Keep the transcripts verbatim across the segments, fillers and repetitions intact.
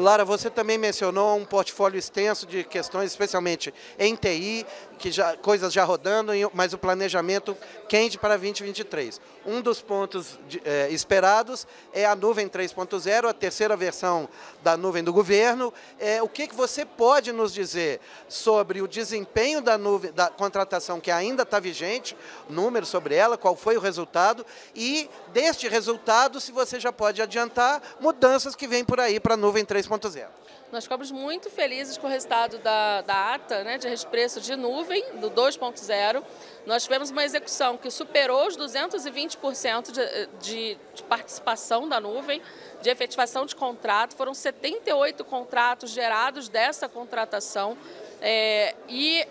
Lara, você também mencionou um portfólio extenso de questões, especialmente em T I, que já, coisas já rodando, mas o planejamento quente para vinte e vinte e três. Um dos pontos de, é, esperados é a nuvem três ponto zero, a terceira versão da nuvem do governo. É, o que, que você pode nos dizer sobre o desempenho da, nuvem, da contratação que ainda está vigente, números sobre ela, qual foi o resultado, e deste resultado, se você já pode adiantar, mudanças que vêm por aí para a nuvem três ponto zero. Nós ficamos muito felizes com o resultado da, da ata, né, de respreço de nuvem, do dois ponto zero. Nós tivemos uma execução que superou os duzentos e vinte por cento de, de, de participação da nuvem, de efetivação de contrato. Foram setenta e oito contratos gerados dessa contratação. É, e,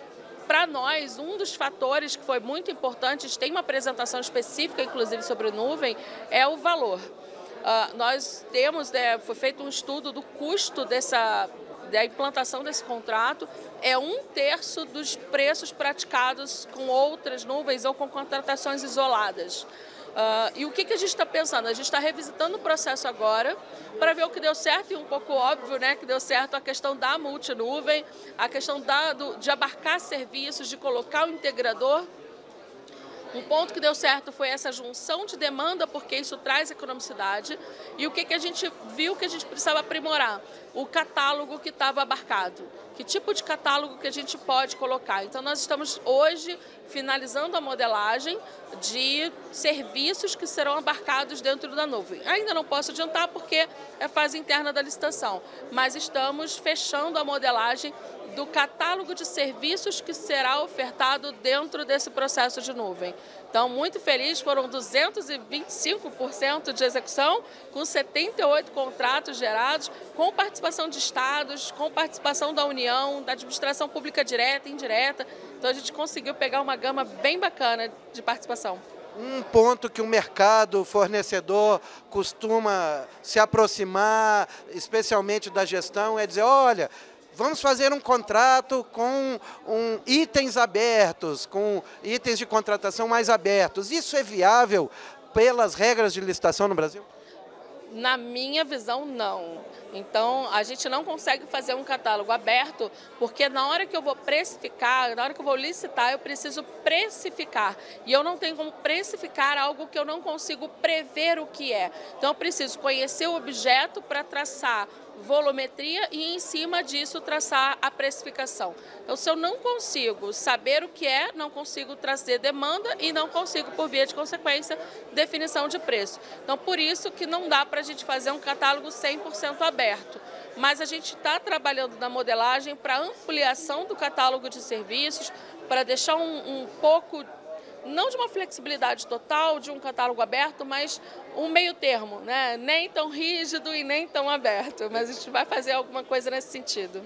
para nós, um dos fatores que foi muito importante, a gente tem uma apresentação específica, inclusive, sobre nuvem, é o valor. Uh, nós temos, né, foi feito um estudo do custo dessa, da implantação desse contrato, é um terço dos preços praticados com outras nuvens ou com contratações isoladas. Uh, e o que, que a gente está pensando? A gente está revisitando o processo agora para ver o que deu certo, e um pouco óbvio, né, que deu certo a questão da multinuvem, a questão da, do, de abarcar serviços, de colocar o integrador. Um ponto que deu certo foi essa junção de demanda, porque isso traz economicidade. E o que, que a gente viu que a gente precisava aprimorar? O catálogo que estava abarcado. Que tipo de catálogo que a gente pode colocar? Então, nós estamos hoje finalizando a modelagem de serviços que serão abarcados dentro da nuvem. Ainda não posso adiantar porque é fase interna da licitação, mas estamos fechando a modelagem do catálogo de serviços que será ofertado dentro desse processo de nuvem. Então, muito feliz, foram duzentos e vinte e cinco por cento de execução, com setenta e oito contratos gerados, com participação de estados, com participação da União, da administração pública direta e indireta. Então, a gente conseguiu pegar uma gama bem bacana de participação. Um ponto que o mercado, o fornecedor, costuma se aproximar, especialmente da gestão, é dizer, olha, vamos fazer um contrato com um, itens abertos, com itens de contratação mais abertos. Isso é viável pelas regras de licitação no Brasil? Na minha visão, não. Então, a gente não consegue fazer um catálogo aberto, porque na hora que eu vou precificar, na hora que eu vou licitar, eu preciso precificar. E eu não tenho como precificar algo que eu não consigo prever o que é. Então, eu preciso conhecer o objeto para traçar volumetria e, em cima disso, traçar a precificação. Então, se eu não consigo saber o que é, não consigo trazer demanda e não consigo, por via de consequência, definição de preço. Então, por isso que não dá para a gente fazer um catálogo cem por cento aberto. Mas a gente está trabalhando na modelagem para ampliação do catálogo de serviços, para deixar um, um pouco, não de uma flexibilidade total, de um catálogo aberto, mas um meio termo, né? Nem tão rígido e nem tão aberto, mas a gente vai fazer alguma coisa nesse sentido.